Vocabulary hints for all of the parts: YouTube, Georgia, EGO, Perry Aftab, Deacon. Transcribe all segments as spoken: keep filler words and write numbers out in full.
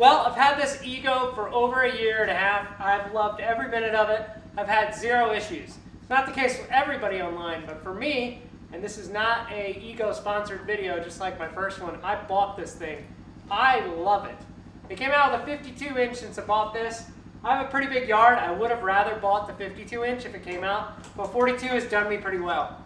Well, I've had this Ego for over a year and a half. I've loved every minute of it. I've had zero issues. It's not the case for everybody online, but for me, and this is not a Ego sponsored video just like my first one, I bought this thing. I love it. It came out with a fifty-two inch since I bought this. I have a pretty big yard. I would have rather bought the fifty-two inch if it came out, but forty-two has done me pretty well.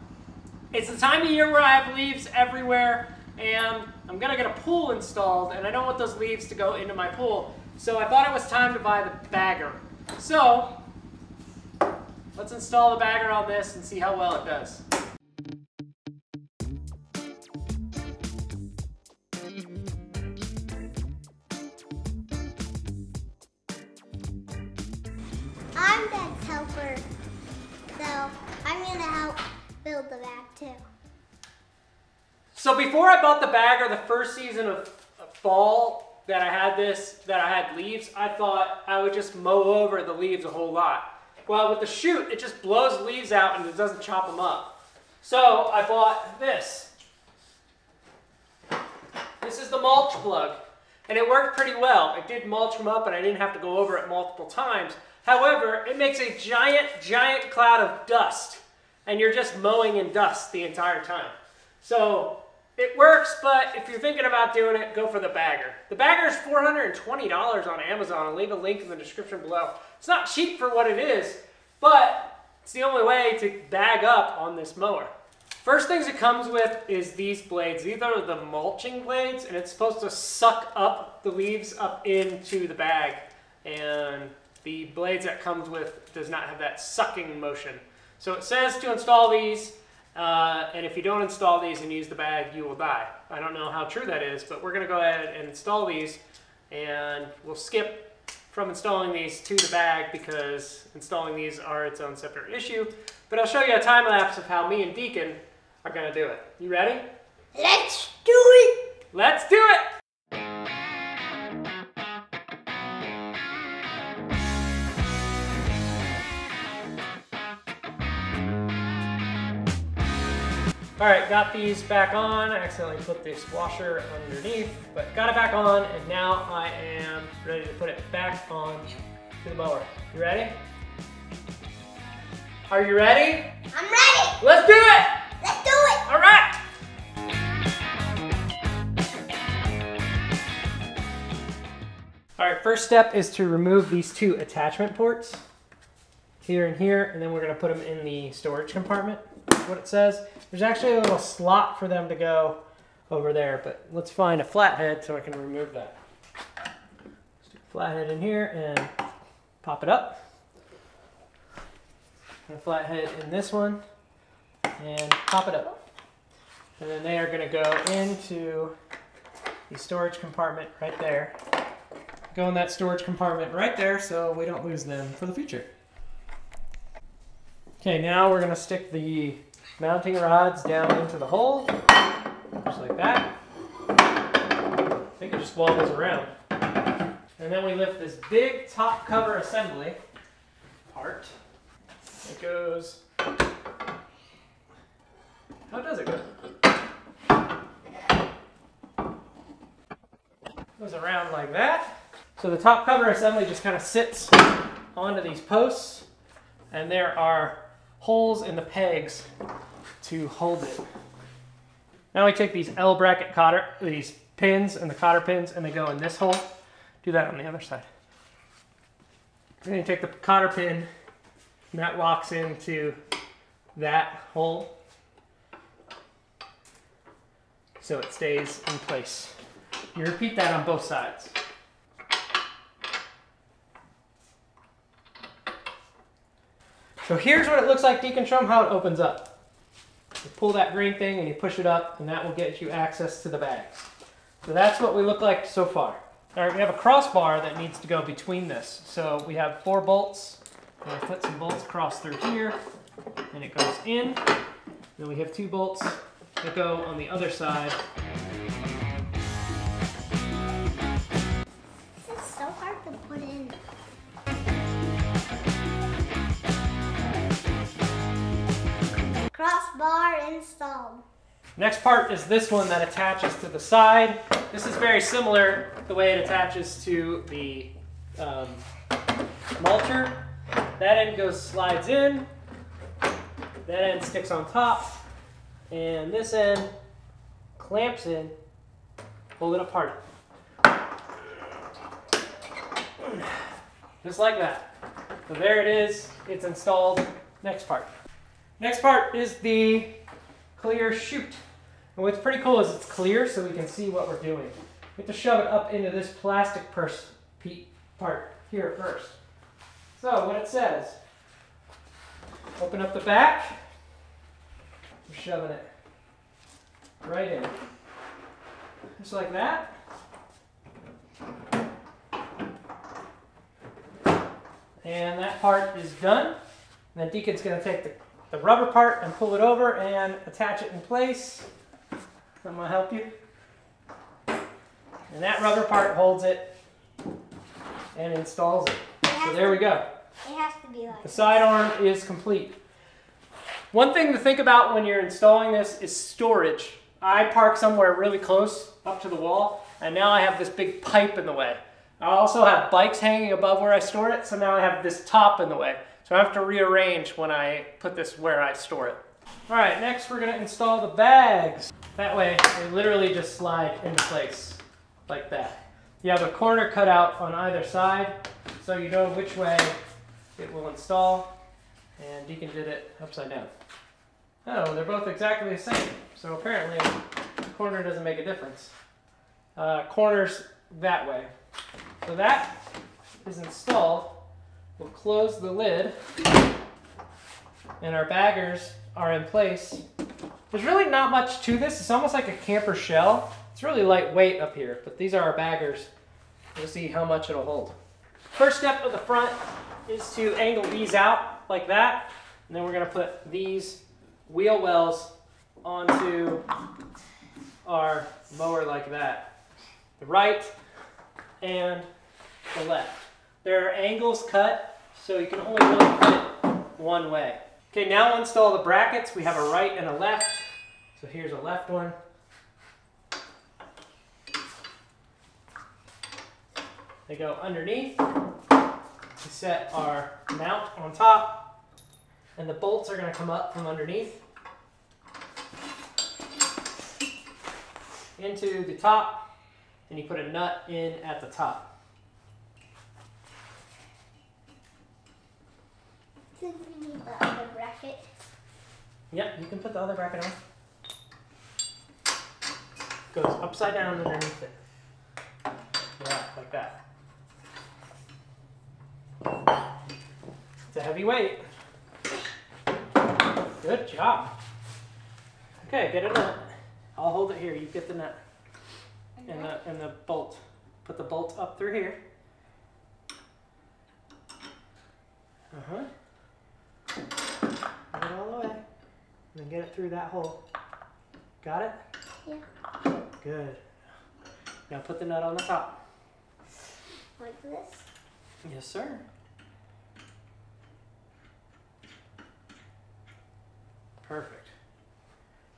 It's the time of year where I have leaves everywhere, and I'm gonna get a pool installed, and I don't want those leaves to go into my pool. So I thought it was time to buy the bagger. So let's install the bagger on this and see how well it does. I'm Dad's helper, so I'm gonna help build the bag too. So before I bought the bagger, the first season of fall that I had this, that I had leaves, I thought I would just mow over the leaves a whole lot. Well, with the chute, it just blows leaves out and it doesn't chop them up. So I bought this. This is the mulch plug, and it worked pretty well. It did mulch them up and I didn't have to go over it multiple times. However, it makes a giant, giant cloud of dust, and you're just mowing in dust the entire time. So it works, but if you're thinking about doing it, go for the bagger. The bagger is four hundred twenty dollars on Amazon. I'll leave a link in the description below. It's not cheap for what it is, but it's the only way to bag up on this mower. First things it comes with is these blades. These are the mulching blades, and it's supposed to suck up the leaves up into the bag, and the blades that comes with does not have that sucking motion. So it says to install these, uh, and if you don't install these and use the bag, you will die. I don't know how true that is, but we're gonna go ahead and install these, and we'll skip from installing these to the bag because installing these are its own separate issue. But I'll show you a time lapse of how me and Deacon are gonna do it. You ready? Let's do it! Let's do it! All right, got these back on. I accidentally put this washer underneath, but got it back on, and now I am ready to put it back on to the mower. You ready? Are you ready? I'm ready. Let's do it. Let's do it. All right. All right, first step is to remove these two attachment ports, here and here, and then we're gonna put them in the storage compartment. What it says. There's actually a little slot for them to go over there, but let's find a flathead so I can remove that. Stick a flathead in here and pop it up. And a flathead in this one and pop it up. And then they are going to go into the storage compartment right there. Go in that storage compartment right there so we don't lose them for the future. Okay, now we're gonna stick the mounting rods down into the hole, just like that. I think it just wobbles around. And then we lift this big top cover assembly part. It goes, how does it go? It goes around like that. So the top cover assembly just kind of sits onto these posts, and there are holes in the pegs to hold it. Now we take these L bracket cotter, these pins and the cotter pins, and they go in this hole. Do that on the other side. Then you take the cotter pin, and that locks into that hole, so it stays in place. You repeat that on both sides. So here's what it looks like. Deacon, show them how it opens up. You pull that green thing and you push it up, and that will get you access to the bags. So that's what we look like so far. All right, we have a crossbar that needs to go between this. So we have four bolts. I'm gonna put some bolts across through here, and it goes in. Then we have two bolts that go on the other side. This is so hard to put in. Crossbar installed. Next part is this one that attaches to the side. This is very similar the way it attaches to the um, mulcher. That end goes slides in, that end sticks on top, and this end clamps in, pull it apart. Just like that. So there it is, it's installed. Next part. Next part is the clear chute. And what's pretty cool is it's clear so we can see what we're doing. We have to shove it up into this plastic purse part here first. So what it says, open up the back, we're shoving it right in. Just like that. And that part is done. And then Deacon's going to take the, the rubber part and pull it over and attach it in place. I'm going to help you. And that rubber part holds it and installs it. So there we go. It has to be like the sidearm is complete. One thing to think about when you're installing this is storage. I park somewhere really close up to the wall, and now I have this big pipe in the way. I also have bikes hanging above where I store it, so now I have this top in the way. So I have to rearrange when I put this where I store it. All right, next we're gonna install the bags. That way, they literally just slide into place like that. You have a corner cut out on either side, so you know which way it will install, and Deacon did it upside down. Oh, they're both exactly the same, so apparently a corner doesn't make a difference. Uh, corners that way. So that is installed. We'll close the lid, and our baggers are in place. There's really not much to this. It's almost like a camper shell. It's really lightweight up here, but these are our baggers. We'll see how much it'll hold. First step of the front is to angle these out like that, and then we're going to put these wheel wells onto our mower like that. The right and the left. There are angles cut, so you can only really fit one way. Okay, now we'll install the brackets. We have a right and a left. So here's a left one. They go underneath. We set our mount on top, and the bolts are going to come up from underneath into the top, and you put a nut in at the top. Do we need the other bracket? Yep, you can put the other bracket on. Goes upside down underneath it. Yeah, like that. It's a heavy weight. Good job. Okay, get a nut. I'll hold it here. You get the nut and the, and the bolt. Put the bolt up through here. Uh-huh. Get it all the way. And then get it through that hole. Got it? Yeah. Good. Now put the nut on the top. Like this? Yes, sir. Perfect.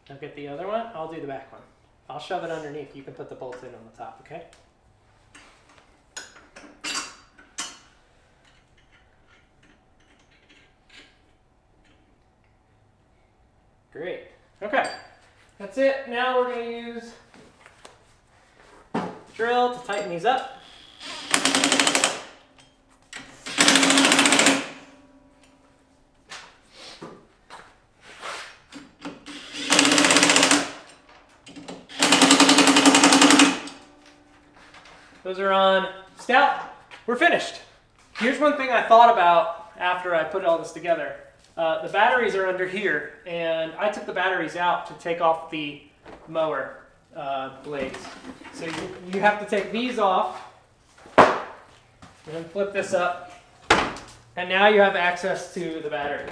Now get the other one. I'll do the back one. I'll shove it underneath. You can put the bolt in on the top, okay? Great. Okay. That's it. Now we're going to use a drill to tighten these up. Those are on stout. We're finished. Here's one thing I thought about after I put all this together. Uh, the batteries are under here, and I took the batteries out to take off the mower uh, blades. So you, you have to take these off, and then flip this up, and now you have access to the batteries.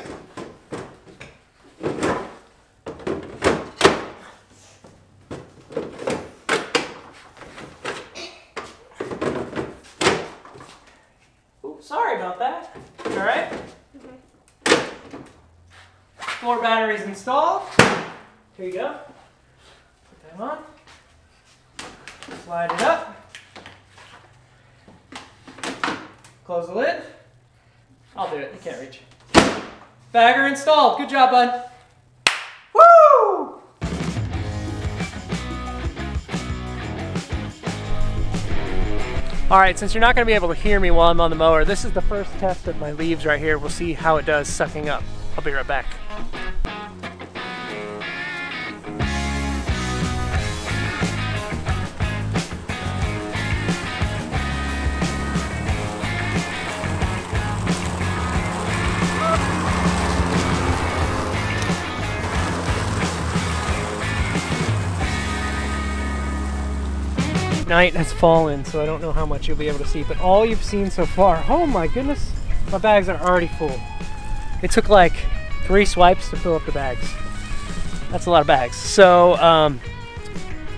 Oops, sorry about that. All right. Four batteries installed. Here you go. Come on. Slide it up. Close the lid. I'll do it. You can't reach. Bagger installed. Good job, bud. All right, since you're not gonna be able to hear me while I'm on the mower, this is the first test of my leaves right here. We'll see how it does sucking up. I'll be right back. Night has fallen, so I don't know how much you'll be able to see, but all you've seen so far, oh my goodness, my bags are already full. It took like three swipes to fill up the bags. That's a lot of bags. So um,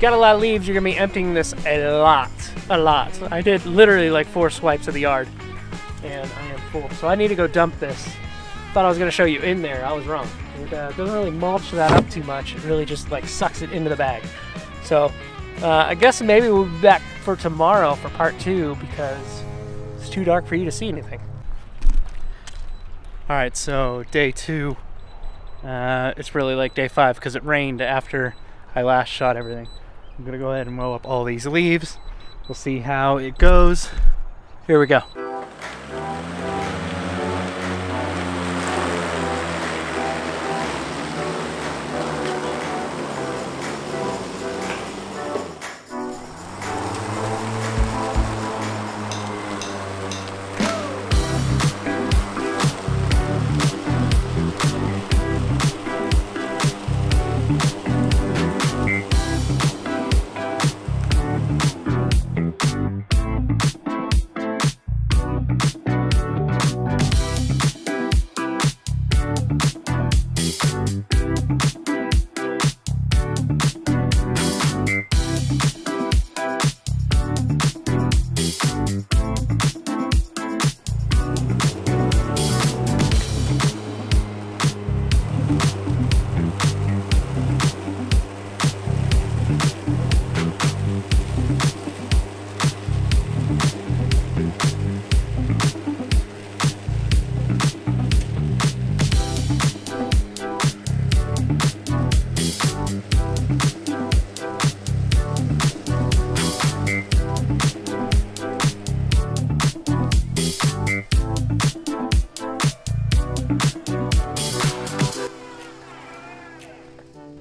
got a lot of leaves. You're gonna be emptying this a lot, a lot. So I did literally like four swipes of the yard and I am full. So I need to go dump this. Thought I was gonna show you in there. I was wrong. It uh, doesn't really mulch that up too much. It really just like sucks it into the bag. So Uh, I guess maybe we'll be back for tomorrow for part two because it's too dark for you to see anything. All right, so day two. Uh, it's really like day five because it rained after I last shot everything. I'm gonna go ahead and mow up all these leaves. We'll see how it goes. Here we go.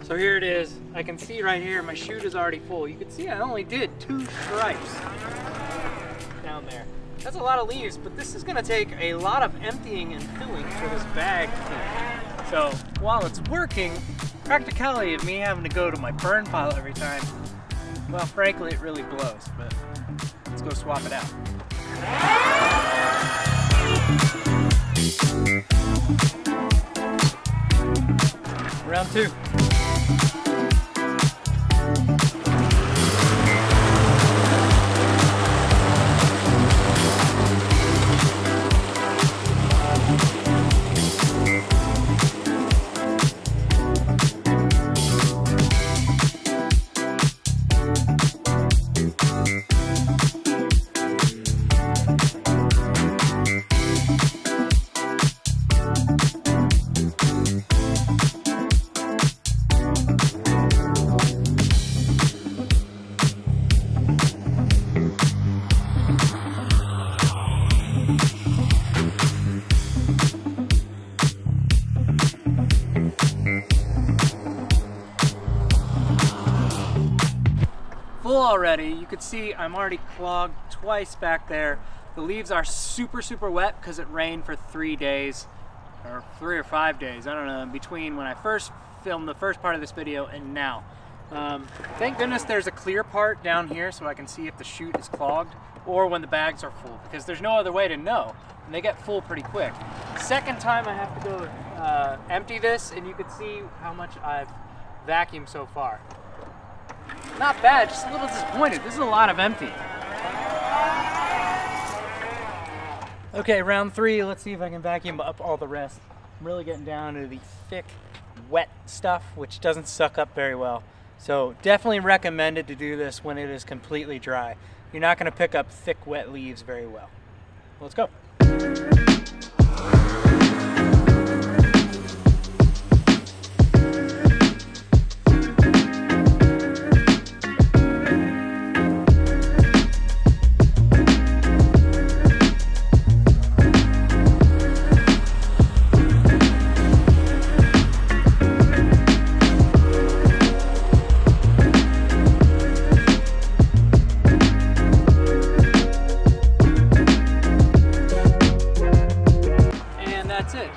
So here it is. I can see right here, my chute is already full. You can see I only did two stripes down there. That's a lot of leaves, but this is gonna take a lot of emptying and filling for this bag thing. So while it's working, practicality of me having to go to my burn pile every time, well, frankly, it really blows, but let's go swap it out. Round two. Already. You can see I'm already clogged twice back there. The leaves are super, super wet because it rained for three days or three or five days. I don't know, in between when I first filmed the first part of this video and now. Um, thank goodness there's a clear part down here so I can see if the chute is clogged or when the bags are full because there's no other way to know. And they get full pretty quick. Second time I have to go uh, empty this and you can see how much I've vacuumed so far. Not bad, just a little disappointed. This is a lot of empty. Okay, round three. Let's see if I can vacuum up all the rest. I'm really getting down to the thick, wet stuff, which doesn't suck up very well. So definitely recommended to do this when it is completely dry. You're not going to pick up thick, wet leaves very well. Let's go.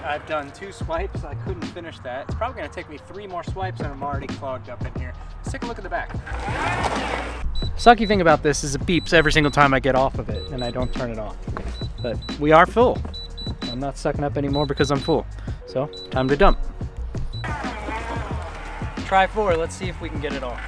I've done two swipes. I couldn't finish that. It's probably going to take me three more swipes and I'm already clogged up in here. Let's take a look at the back. Sucky thing about this is it beeps every single time I get off of it and I don't turn it off. But we are full. I'm not sucking up anymore because I'm full. So time to dump. Try four. Let's see if we can get it off.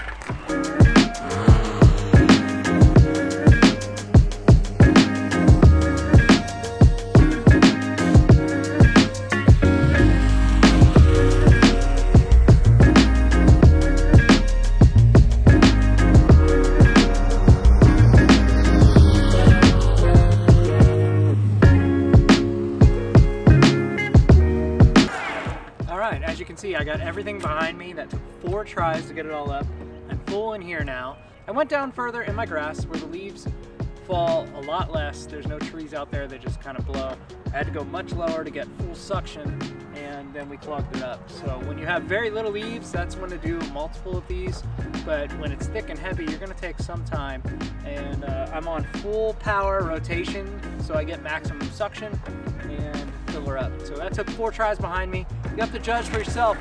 As you can see, I got everything behind me. That took four tries to get it all up. I'm full in here now. I went down further in my grass where the leaves fall a lot less. There's no trees out there, they just kind of blow. I had to go much lower to get full suction and then we clogged it up. So when you have very little leaves, that's when to do multiple of these. But when it's thick and heavy, you're gonna take some time. And uh, I'm on full power rotation, so I get maximum suction and fill her up. So that took four tries behind me. You have to judge for yourself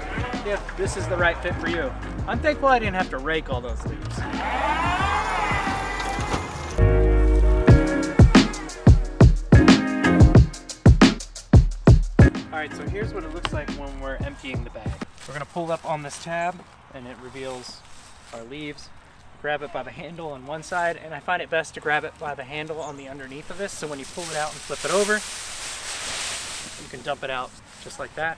if this is the right fit for you. I'm thankful I didn't have to rake all those leaves. All right, so here's what it looks like when we're emptying the bag. We're gonna pull up on this tab and it reveals our leaves. Grab it by the handle on one side, and I find it best to grab it by the handle on the underneath of this, so when you pull it out and flip it over, you can dump it out just like that.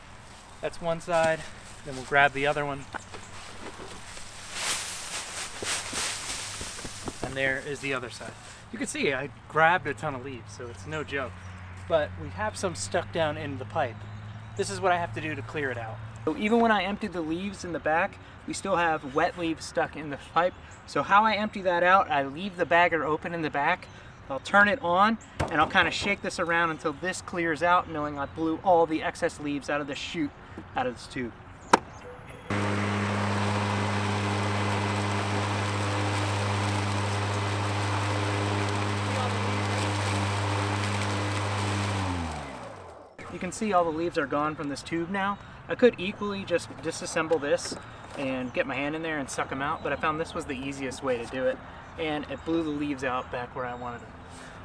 That's one side, then we'll grab the other one. And there is the other side. You can see I grabbed a ton of leaves, so it's no joke. But we have some stuck down in the pipe. This is what I have to do to clear it out. So even when I emptied the leaves in the back, we still have wet leaves stuck in the pipe. So how I empty that out, I leave the bagger open in the back, I'll turn it on, and I'll kind of shake this around until this clears out, knowing I blew all the excess leaves out of the chute out of this tube. You can see all the leaves are gone from this tube now. I could equally just disassemble this and get my hand in there and suck them out, but I found this was the easiest way to do it, and it blew the leaves out back where I wanted them.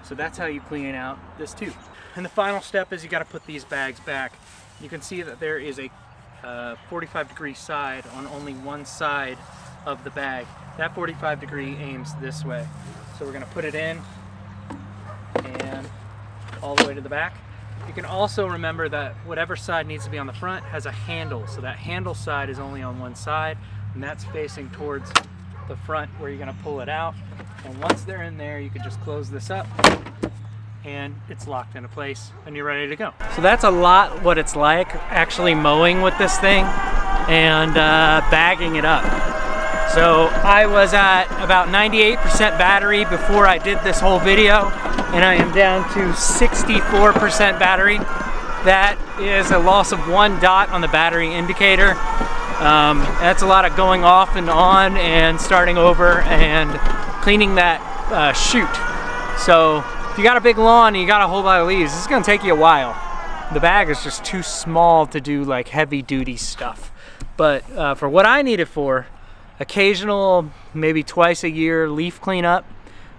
So that's how you clean out this tube. And the final step is you got to put these bags back. You can see that there is a uh, forty-five degree side on only one side of the bag. That forty-five degree aims this way. So we're going to put it in and all the way to the back. You can also remember that whatever side needs to be on the front has a handle. So that handle side is only on one side, and that's facing towards the front where you're going to pull it out. And once they're in there, you can just close this up and it's locked into place and you're ready to go. So that's a lot what it's like actually mowing with this thing and uh, bagging it up. So I was at about ninety-eight percent battery before I did this whole video, and I am down to sixty-four percent battery. That is a loss of one dot on the battery indicator. Um, that's a lot of going off and on and starting over and cleaning that uh, chute. So if you got a big lawn and you got a whole lot of leaves, this is gonna take you a while. The bag is just too small to do like heavy duty stuff. But uh, for what I need it for, occasional, maybe twice a year leaf cleanup,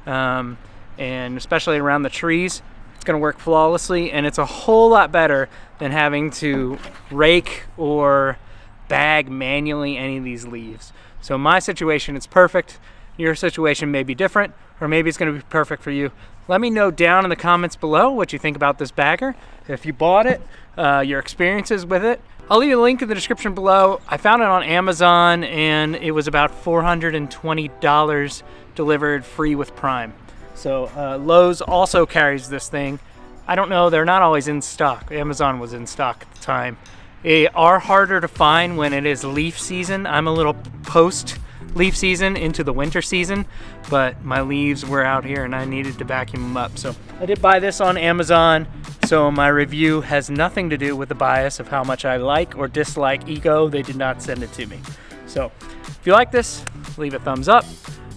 um, and especially around the trees, it's gonna work flawlessly, and it's a whole lot better than having to rake or bag manually any of these leaves. So my situation is perfect. Your situation may be different. or maybe it's gonna be perfect for you. Let me know down in the comments below what you think about this bagger, if you bought it, uh, your experiences with it. I'll leave a link in the description below. I found it on Amazon and it was about four hundred twenty dollars delivered free with Prime. So uh, Lowe's also carries this thing. I don't know, they're not always in stock. Amazon was in stock at the time. They are harder to find when it is leaf season. I'm a little post leaf season into the winter season, but my leaves were out here and I needed to vacuum them up. So I did buy this on Amazon, so my review has nothing to do with the bias of how much I like or dislike EGO. They did not send it to me. So if you like this, leave a thumbs up,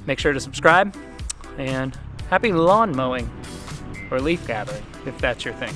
make sure to subscribe, and happy lawn mowing or leaf gathering if that's your thing.